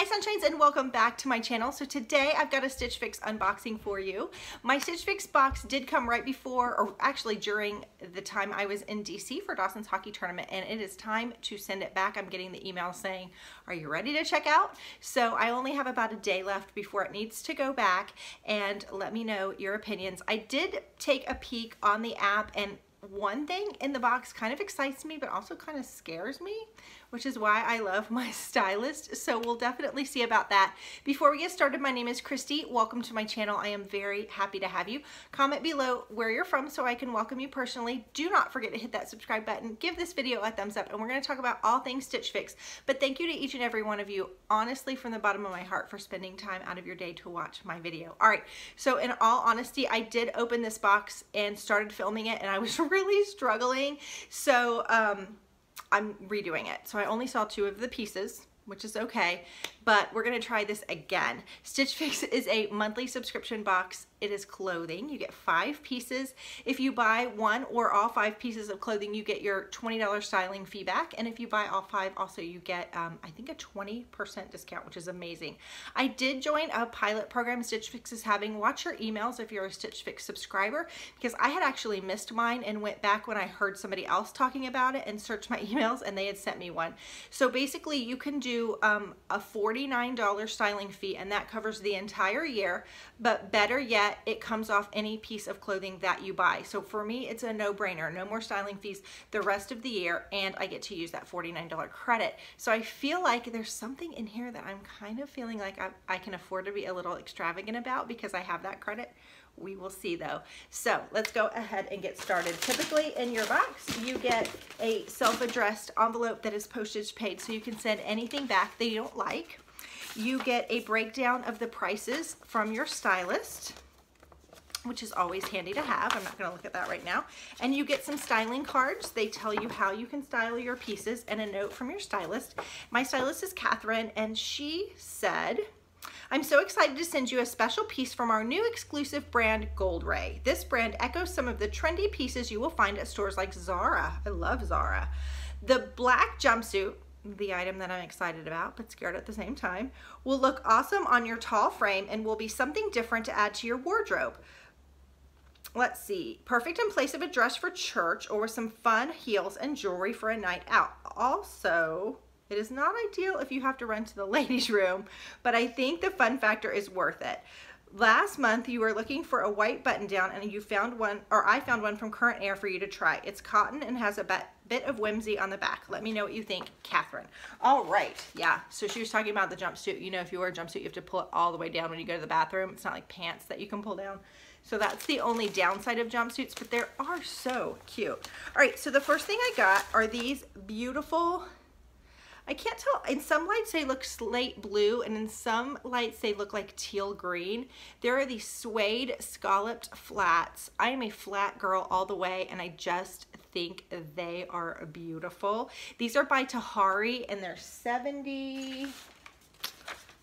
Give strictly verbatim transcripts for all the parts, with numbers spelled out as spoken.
Hi Sunshines and welcome back to my channel. So today I've got a Stitch Fix unboxing for you. My Stitch Fix box did come right before, or actually during the time I was in D C for Dawson's Hockey Tournament, and it is time to send it back. I'm getting the email saying, are you ready to check out? So I only have about a day left before it needs to go back, and let me know your opinions. I did take a peek on the app, and one thing in the box kind of excites me but also kind of scares me, which is why I love my stylist. So we'll definitely see about that. Before we get started, my name is Christy. Welcome to my channel. I am very happy to have you. Comment below where you're from so I can welcome you personally. Do not forget to hit that subscribe button. Give this video a thumbs up, and we're going to talk about all things Stitch Fix. But thank you to each and every one of you, honestly, from the bottom of my heart, for spending time out of your day to watch my video. All right, so in all honesty, I did open this box and started filming it, and I was really struggling, so um, I'm redoing it. So I only saw two of the pieces, which is okay, but we're gonna try this again. Stitch Fix is a monthly subscription box. It is clothing. You get five pieces. If you buy one or all five pieces of clothing, you get your twenty dollar styling fee back. And if you buy all five, also you get, um, I think, a twenty percent discount, which is amazing. I did join a pilot program Stitch Fix is having. Watch your emails if you're a Stitch Fix subscriber, because I had actually missed mine and went back when I heard somebody else talking about it and searched my emails, and they had sent me one. So basically you can do um, a forty-nine dollar styling fee, and that covers the entire year, but better yet, it comes off any piece of clothing that you buy. So for me, it's a no-brainer. No more styling fees the rest of the year, and I get to use that forty-nine dollar credit. So I feel like there's something in here that I'm kind of feeling like I, I can afford to be a little extravagant about because I have that credit. We will see, though. So let's go ahead and get started. Typically in your box, you get a self-addressed envelope that is postage paid, so you can send anything back that you don't like. You get a breakdown of the prices from your stylist, which is always handy to have. I'm not gonna look at that right now. And you get some styling cards. They tell you how you can style your pieces, and a note from your stylist. My stylist is Catherine, and she said, I'm so excited to send you a special piece from our new exclusive brand, Gold Ray. This brand echoes some of the trendy pieces you will find at stores like Zara. I love Zara. The black jumpsuit, the item that I'm excited about but scared at the same time, will look awesome on your tall frame and will be something different to add to your wardrobe. Let's see, perfect in place of a dress for church or with some fun heels and jewelry for a night out. Also, it is not ideal if you have to run to the ladies' room, but I think the fun factor is worth it. Last month, you were looking for a white button down, and you found one, or I found one from Current Air for you to try. It's cotton and has a bit of whimsy on the back. Let me know what you think, Catherine. All right, yeah, so she was talking about the jumpsuit. You know, if you wear a jumpsuit, you have to pull it all the way down when you go to the bathroom. It's not like pants that you can pull down. So that's the only downside of jumpsuits, but they are so cute. All right, so the first thing I got are these beautiful, I can't tell, in some lights they look slate blue, and in some lights they look like teal green. There are these suede scalloped flats. I am a flat girl all the way, and I just think they are beautiful. These are by Tahari, and they're seventy dollars.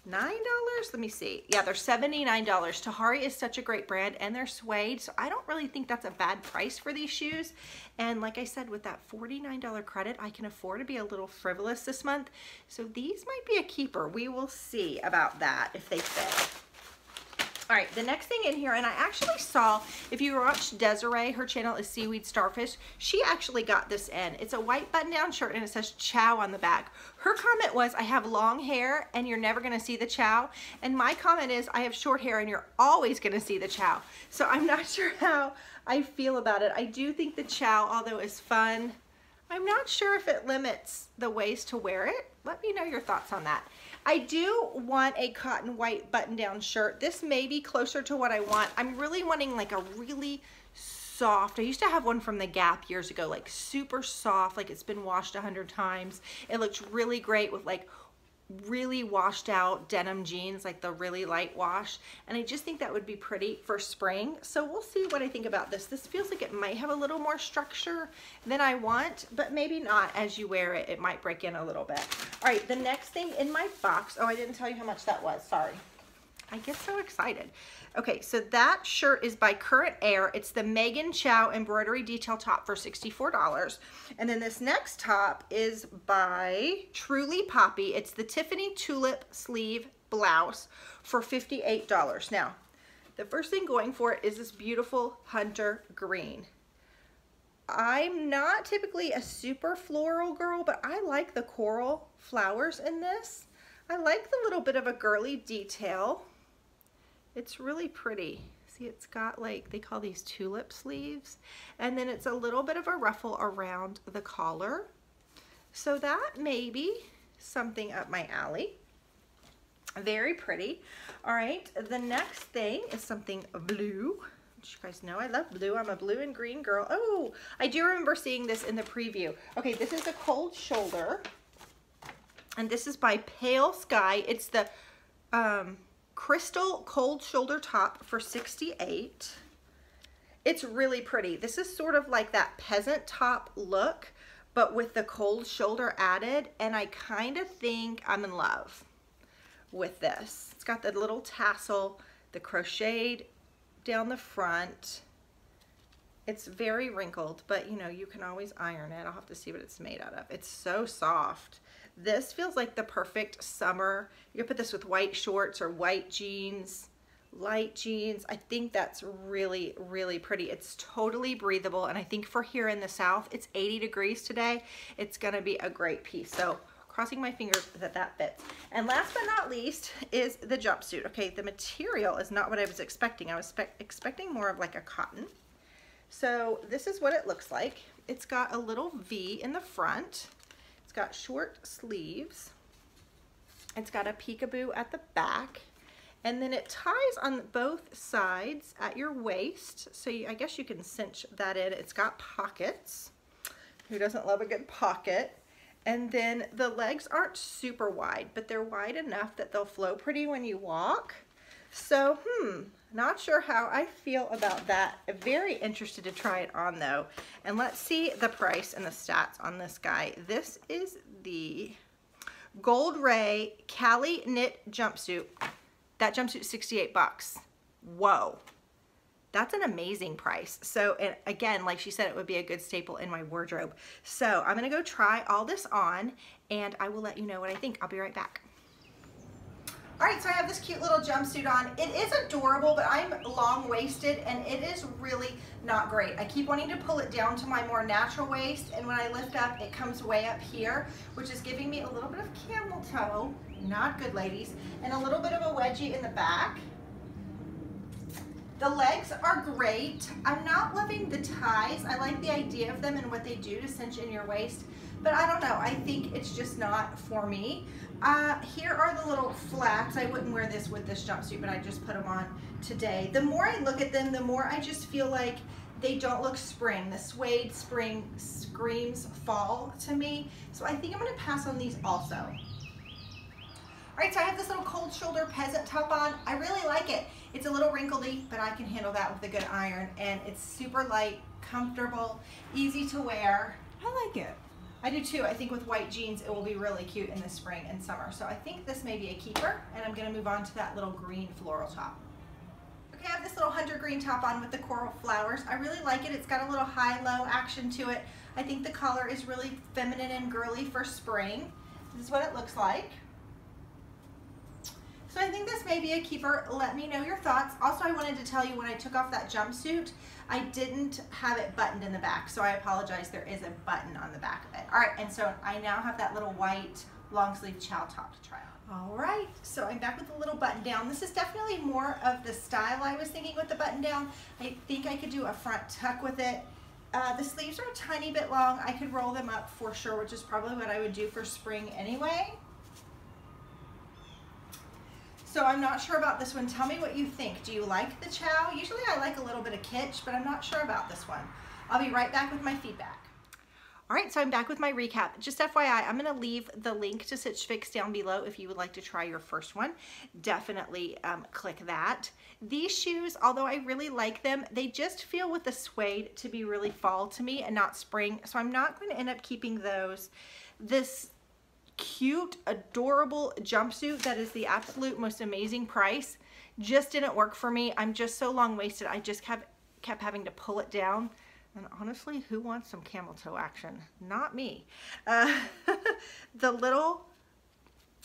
nine dollars? Let me see. Yeah, they're seventy-nine dollars. Tahari is such a great brand, and they're suede, so I don't really think that's a bad price for these shoes. And like I said, with that forty-nine dollar credit, I can afford to be a little frivolous this month. So these might be a keeper. We will see about that if they fit. All right, the next thing in here, and I actually saw, if you watched Desiree, her channel is Seaweed Starfish, she actually got this in. It's a white button-down shirt, and it says chow on the back. Her comment was, I have long hair, and you're never gonna see the chow. And my comment is, I have short hair, and you're always gonna see the chow. So I'm not sure how I feel about it. I do think the chow, although is fun, I'm not sure if it limits the ways to wear it. Let me know your thoughts on that. I do want a cotton white button-down shirt. This may be closer to what I want. I'm really wanting like a really soft, I used to have one from the Gap years ago, like super soft, like it's been washed a hundred times. It looks really great with like really washed out denim jeans, like the really light wash. And I just think that would be pretty for spring. So we'll see what I think about this. This feels like it might have a little more structure than I want, but maybe not. As you wear it, it might break in a little bit. All right, the next thing in my box, oh, I didn't tell you how much that was, sorry. I get so excited. Okay, so that shirt is by Current Air. It's the Megan Chow embroidery detail top for sixty-four dollars. And then this next top is by Truly Poppy. It's the Tiffany Tulip sleeve blouse for fifty-eight dollars. Now, the first thing going for it is this beautiful hunter green. I'm not typically a super floral girl, but I like the coral flowers in this. I like the little bit of a girly detail. It's really pretty. See, it's got like, they call these tulip sleeves. And then it's a little bit of a ruffle around the collar. So that may be something up my alley. Very pretty. All right, the next thing is something blue. You guys know I love blue. I'm a blue and green girl. Oh, I do remember seeing this in the preview. Okay, this is a cold shoulder. And this is by Pale Sky. It's the um, crystal cold shoulder top for sixty-eight dollars. It's really pretty. This is sort of like that peasant top look, but with the cold shoulder added. And I kind of think I'm in love with this. It's got the little tassel, the crocheted down the front. It's very wrinkled, but you know, you can always iron it. I'll have to see what it's made out of. It's so soft. This feels like the perfect summer. You could put this with white shorts or white jeans, light jeans. I think that's really, really pretty. It's totally breathable, and I think for here in the South, it's eighty degrees today. It's gonna be a great piece. So crossing my fingers that that fits. And last but not least is the jumpsuit. Okay, the material is not what I was expecting. I was expecting more of like a cotton. So this is what it looks like. It's got a little V in the front. Got short sleeves. It's got a peekaboo at the back, and then it ties on both sides at your waist, so you, I guess you can cinch that in. It's got pockets. Who doesn't love a good pocket? And then the legs aren't super wide, but they're wide enough that they'll flow pretty when you walk. So hmm not sure how I feel about that. Very interested to try it on though. And let's see the price and the stats on this guy. This is the Gold Ray Cali knit jumpsuit. That jumpsuit, sixty-eight bucks. Whoa. That's an amazing price. So, and again, like she said, it would be a good staple in my wardrobe. So I'm gonna go try all this on and I will let you know what I think. I'll be right back. All right, so I have this cute little jumpsuit on. It is adorable, but I'm long-waisted, and it is really not great. I keep wanting to pull it down to my more natural waist, and when I lift up, it comes way up here, which is giving me a little bit of camel toe, not good, ladies, and a little bit of a wedgie in the back. The legs are great. I'm not loving the ties. I like the idea of them and what they do to cinch in your waist, but I don't know. I think it's just not for me. Uh, here are the little flats. I wouldn't wear this with this jumpsuit, but I just put them on today. The more I look at them, the more I just feel like they don't look spring. The suede spring screams fall to me. So I think I'm gonna pass on these also. All right, so I have this little cold shoulder peasant top on. I really like it. It's a little wrinkly, but I can handle that with a good iron, and it's super light, comfortable, easy to wear. I like it. I do too. I think with white jeans, it will be really cute in the spring and summer. So I think this may be a keeper, and I'm gonna move on to that little green floral top. Okay, I have this little hunter green top on with the coral flowers. I really like it. It's got a little high-low action to it. I think the color is really feminine and girly for spring. This is what it looks like. So I think this may be a keeper. Let me know your thoughts. Also, I wanted to tell you when I took off that jumpsuit, I didn't have it buttoned in the back. So I apologize, there is a button on the back of it. All right, and so I now have that little white long sleeve chow top to try on. All right, so I'm back with the little button down. This is definitely more of the style I was thinking with the button down. I think I could do a front tuck with it. Uh, the sleeves are a tiny bit long. I could roll them up for sure, which is probably what I would do for spring anyway. So I'm not sure about this one. Tell me what you think. Do you like the chow? Usually I like a little bit of kitsch, but I'm not sure about this one. I'll be right back with my feedback. All right, so I'm back with my recap. Just F Y I, I'm gonna leave the link to Stitch Fix down below if you would like to try your first one. Definitely um, click that. These shoes, although I really like them, they just feel with the suede to be really fall to me and not spring, so I'm not gonna end up keeping those. This cute, adorable jumpsuit that is the absolute most amazing price just didn't work for me. I'm just so long-waisted. I just kept kept having to pull it down. And honestly, who wants some camel toe action? Not me. Uh, the little,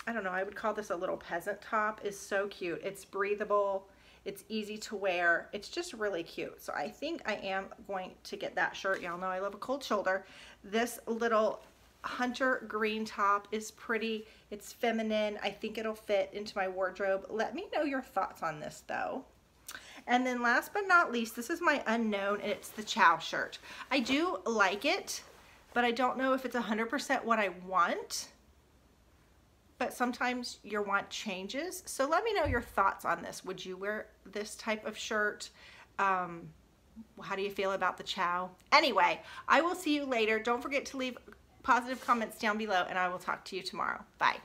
I don't know, I would call this a little peasant top, is so cute. It's breathable. It's easy to wear. It's just really cute. So I think I am going to get that shirt. Y'all know I love a cold shoulder. This little hunter green top is pretty. It's feminine. I think it'll fit into my wardrobe. Let me know your thoughts on this though. And then last but not least, this is my unknown, and it's the chow shirt. I do like it, but I don't know if it's one hundred percent what I want. But sometimes your want changes. So let me know your thoughts on this. Would you wear this type of shirt? Um, how do you feel about the chow? Anyway, I will see you later. Don't forget to leave positive comments down below, and I will talk to you tomorrow. Bye.